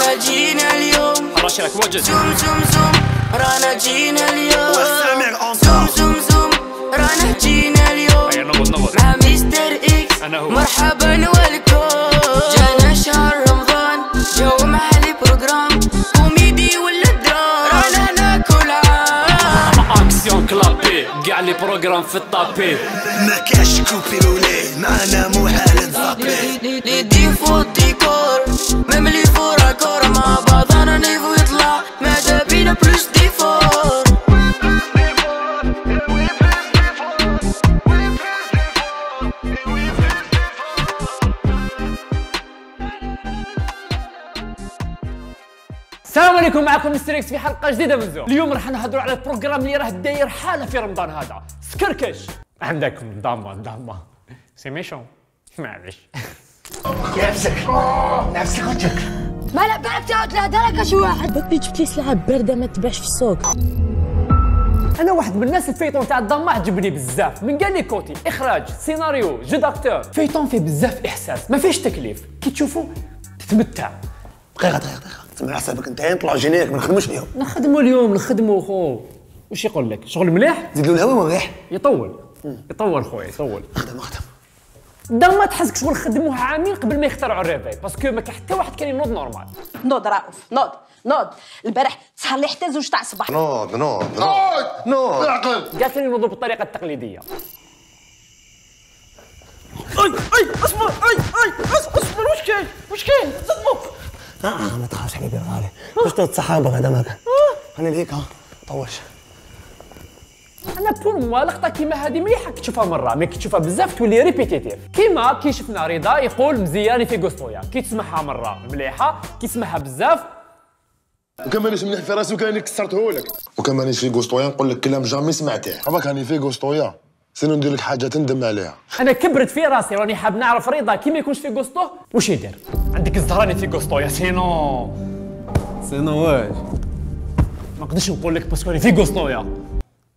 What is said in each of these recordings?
رانا جينا اليوم راشلك موجز زوم زوم زوم رانا جينا اليوم زوم زوم زوم رانا جينا اليوم مع مستر اكس مرحبا والكم. جانا شهر رمضان جو مع البروجرام كوميدي ولا درام رانا هنا كل عام اكسيون كلابي كاع لي بروجرام في الطابي ما كاش كوبي ولي معنا مو حال نظابي لي ديفو ديكور ميم لي فورا كور مع بعضنا نيفو يطلع ماذا بينا بلوس ديفور السلام عليكم، معكم مستريكس في حلقه جديده من زوم. اليوم راح نهضروا على البروجرام اللي راه داير حاله في رمضان هذا، سكركش. عندكم الدامة سي ميشون، معليش. نفسك نفسك وجهك ما لا بالك تعاود لها درجه شي واحد. بابي جبت لي سلعه بارده ما تباعش في السوق. انا واحد من الناس الفيتون تاع الدامة عجبني بزاف، من كاع لي كوتي، اخراج، سيناريو، جود اكتور، فيتون فيه بزاف احساس، ما فيهش تكليف، كي تشوفو تتمتع. دقيقه سمع حسابك انت يطلع جينيريك ما نخدموش اليوم. نخدمو اليوم نخدمو خو. واش يقول لك؟ شغل مليح؟ زيد له الهواء مليح. يطول خويا يطول. اخدم. الدامة تحسك شغل خدموها عامين قبل ما يخترعوا الريفاي، باسكو ما كان حتى واحد كان ينوض نورمال. نوض رؤوف، نوض، البارح سهر لي حتى زوج تاع الصباح. نوض. اعقل. جالسين ينوضوا بالطريقة التقليدية. اي اصبر، اصبر واش كاين؟ صدموك. ما تخافش حبيبي غالي، باش تتصحى بغدا ماكان. انا لهيك طولش. انا بور موا لقطه كيما هذه مليحه تشوفها مره، مي كي تشوفها بزاف تولي ريبيتيتيف، كيما شفنا رضا يقول مزياني في قسطويا، كي تسمعها مره مليحه، كي تسمعها بزاف وكان مانيش مليح في راسي وكان كسرتهولك، وكان مانيش في قسطويا نقول لك كلام جامي سمعته، هذاك راني في قسطويا، سينو ندير لك حاجه تندم عليها. انا كبرت في راسي راني حاب نعرف رضا كي ما يكونش في قسطوه واش يدير. عندك الزهراني في قسطويا سينو واش ما نقدرش نقول لك باسكو راني في قسطويا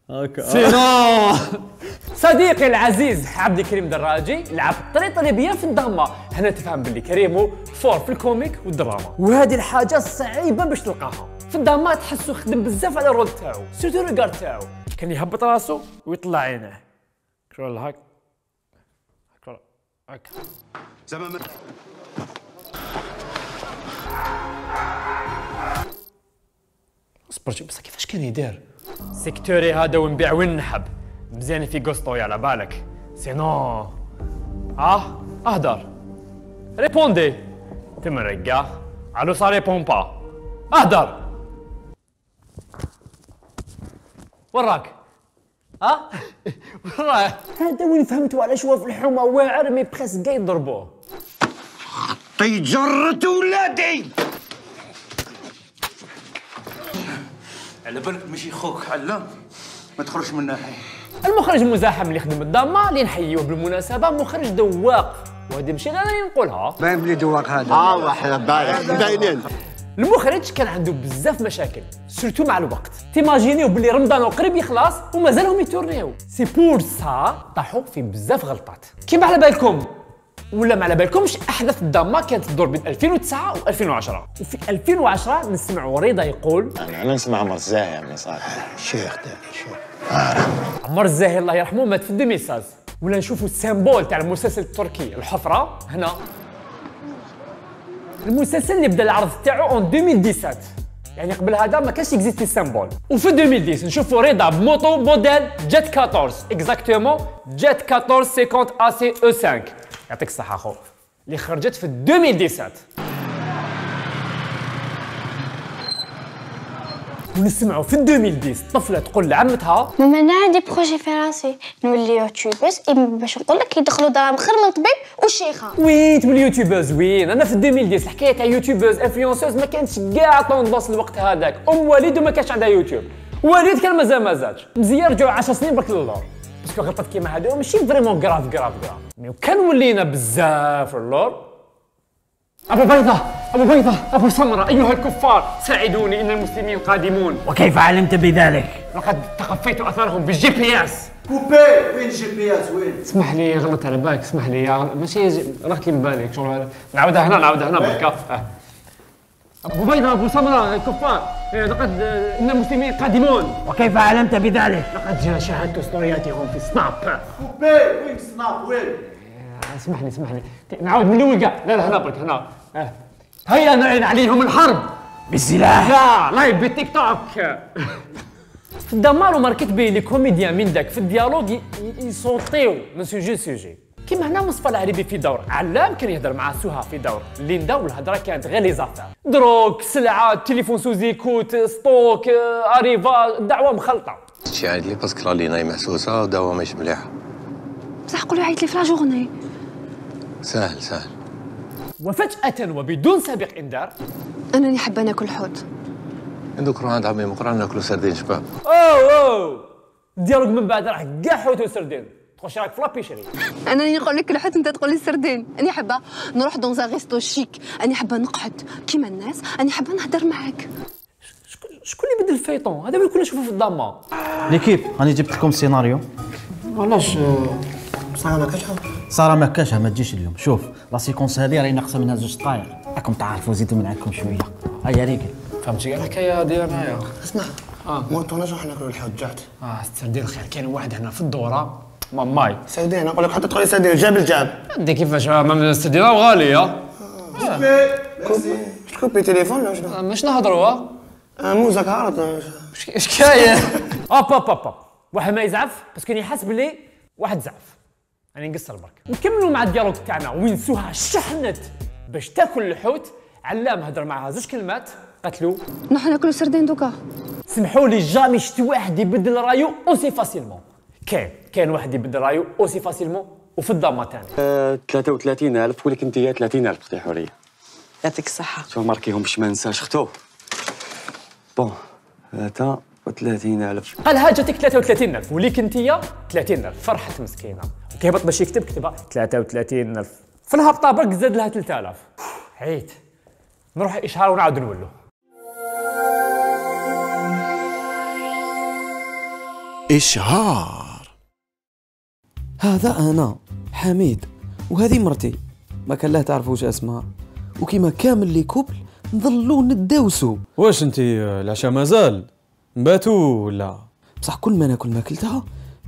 هكا سينو. صديقي العزيز عبد الكريم دراجي لعب طريبيه في الدامة، هنا تفهم باللي كريمو فور في الكوميك والدراما، وهذه الحاجه صعيبه باش تلقاها في الدامة. تحسو خدم بزاف على الرول تاعو، سيرتو الريكار تاعو كان يهبط راسو ويطلع عينه. شغل هاك زعما اصبر شوف بصح كيفاش كان يدير سيكتوري هذا ونبيع وين نحب. مزيان في قسطوي على بالك سينو اهدر ريبوندي تمرقع الو سا ريبون با اهدر وراك والله هذا وين فهمتوا علاش هو في الحومه واعر مي بريسك كاع يضربوه. حطي جرة ولادي على بالك ماشي خوك حلا ما تخرجش منها حي. المخرج المزاحم اللي خدم الدامة اللي نحيوه بالمناسبه مخرج دواق، وهذه ماشي انا اللي نقولها، باين بلي دواق هذا وحنا باينين. المخرج كان عنده بزاف مشاكل سورتو مع الوقت، تيماجينيو بلي رمضان قريب يخلص ومازالهم يتورنيو، سي بور سا طاحوا في بزاف غلطات. كيما على بالكم ولا ما على بالكمش احداث الدامة كانت تدور بين 2009 و2010، وفي 2010 نسمعوا رضا يقول انا نسمع عمر الزاهي من صالح شيخ تاعي عمر الزاهي الله يرحمه مات في 2016، ولا نشوفوا السيمبول تاع المسلسل التركي الحفرة هنا، المسلسل اللي بدا العرض تاعو اون 2017 يعني قبل هذا ما كانش اكزيستي سامبول. وفي 2010 نشوفوا رضا بموطو موديل جيت 14 اكزاكتومون جيت 14 50 اي سي او 5 يعطيك الصحه خو اللي خرجت في 2017، ونسمعوا في 2010 طفله تقول لعمتها ماما انا عندي بروجي في راسي نولي يوتيوبوز، باش نقول لك يدخلوا دراهم خير من طبيب وشيخه. وي تولي يوتيوبوز وين انا في 2010 الحكايه تاع يوتيوبوز انفلونسوز ما كانتش كاع طوندونس الوقت هذاك، ام وليد وما كانش عندها يوتيوب، وليد كان مازالش مزيان رجعوا 10 سنين برك للور، باسكو غلطات كيما هادو ماشي فريمون كراف مي كان ولينا بزاف للور. أبو بيضة، أبو سمرة، أيها الكفار، ساعدوني إن المسلمين قادمون. وكيف علمت بذلك؟ لقد تخفيت أثرهم بالجي بي إس. بوبي، وين الجي بي إس وين؟ اسمح لي غلطت على بالك، اسمح لي ماشي راح كي من بالك، نعاودها هنا بركا. أبو بيضة أبو سمراء الكفار لقد إن المسلمين قادمون. وكيف علمت بذلك؟ لقد شاهدت ستورياتهم في سناب. خوبي وين سناب وين؟ اسمح لي اسمح لي نعاود من الأول كاع. لا لا هنا برك هنا. هيا نعلن عليهم الحرب بالسلاح. لا لايف بالتيك توك. دمارو ماركت بيه لي كوميديان من داك في الديالوج يصوتيو من سوجي لسوجي. كيما هنا مصطفى العريبي في دور علام كان يهضر مع سهى في دور اللي نداو الهضره كانت غير لي زافير دروك سلعه تليفون سوزي كوت ستوك اريفا دعوه مخلطه. شي عيط لي باسكو راه لينا محسوسه وداوها ماشي مليحه بصح قولوا عيط لي في لا جورني ساهل ساهل. وفجاه وبدون سابق انذار انني حابه ناكل حوت عندك روح عند عمي مقران ناكلو سردين شباب. او ديالوج من بعد راه كاع حوت وسردين واش راك فلابي شري؟ انا نقول لك الحوت انت تقول لي السردين. انا حابه نروح دون زاغيستو شيك، انا حابه نقعد كيما الناس، انا حابه نهضر معاك. شكون اللي بدل الفيطون؟ هذا اللي كنا نشوفو في الضامه. ليكيب راني جبت لكم السيناريو. علاش ساره ما كاش؟ ساره ما كاشها ما تجيش اليوم. شوف لا سيكونس هذه راهي ناقصه منها 2 دقائق، راكم تعرفوا زيدوا من عندكم شويه. هيا ريكي فهمتي كاع الحكايه ديالنا. اسمع مورطونا راح ناكلوا الحوت جات. السردين خير. كاين واحد هنا في الدوره ماماي سعودي انا نقول لك حتى تقول سعودي جاب الجاب عندي كيفاش السعودي راه غالي. كوبي كوبي تليفون ولا شنو؟ مش نهضروا موزك هارط اش كاين. اوب واحد ما يزعف باسكو يحس بلي واحد زعف. انا نقصر برك نكملوا مع الديالوج تاعنا وين سوها شحنت باش تاكل الحوت. علام هضر معها 2 كلمات قتلو نحن ناكلوا سردين دوكا. سمحوا لي جامي شفت واحد يبدل رايو اوسي فاسيلمون. كاين واحد يبدل رايو اوسي فاسيلمون وفي الضامه ثاني. 33000 ولكن انت 30000 تاع حوريه. يعطيك الصحه. شوف ماركيهمش ما ننساش اختو. بون 33000 قالها جاتك 33000 ولكن انت 30000 فرحت مسكينه وكيهبط باش يكتب كتبها 33000 في الهبطه برك زاد لها 3000. عييت نروح اشهار ونعاود نولو. إشهار. هذا أنا حميد وهذه مرتي ما كان لا تعرفوش اسمها وكيما كامل لي كوبل نظلو نداوسو. واش انتي العشاء مازال نباتو ولا؟ بصح كل ما ناكل ماكلتها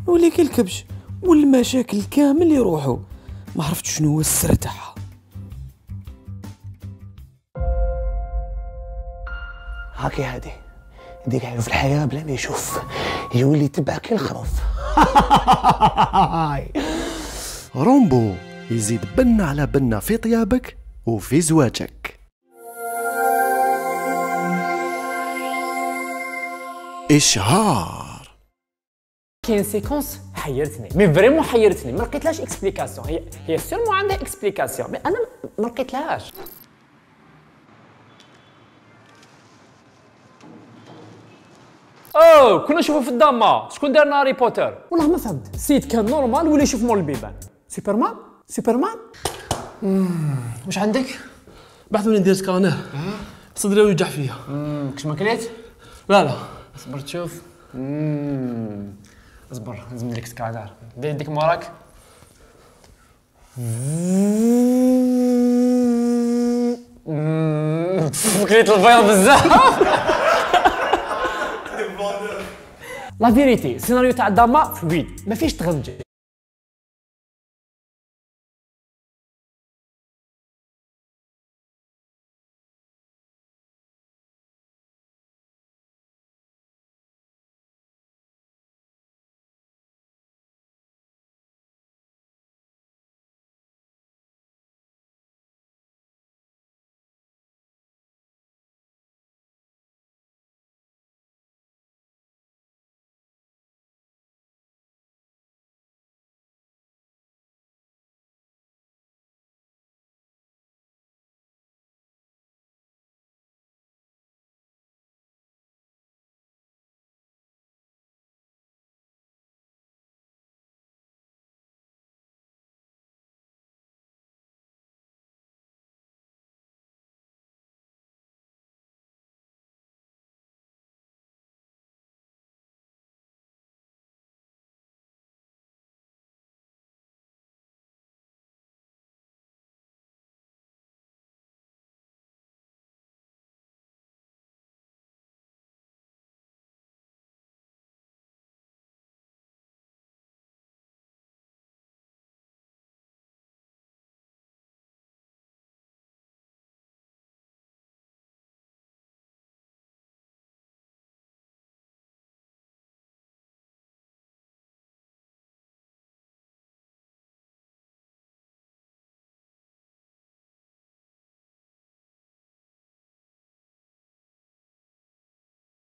نولي كالكبش والمشاكل كامل يروحو. ما عرفت شنو هو السر تاعها. هاكي هادي يديك يعيش في الحياه بلا ما يشوف يولي يتبعك للخروف. رومبو يزيد بنه على بنه في طيابك وفي زواجك. اشهار. كاين سيكونس حيرتني مي فريمون حيرتني ما لقيتلهاش اكسبليكاسيون. هي سيرمون عندها اكسبليكاسيون مي انا ما لقيتلهاش. كنا نشوفو في الضامة شكون دار هاري بوتر؟ والله ما فهمت. السيد كان نورمال ولا يشوف مول البيبان. سوبرمان سوبرمان. واش عندك؟ بعثوا لي ندير سكانر صدري يوجع فيا. كش ما كليت؟ لا لا اصبر تشوف. اصبر لازم ندير لك سكانر. دير يديك موراك. كليت البيض بزاف. لا فيريتي السيناريو تاع الدامة فلويد ما فيهش تغنجل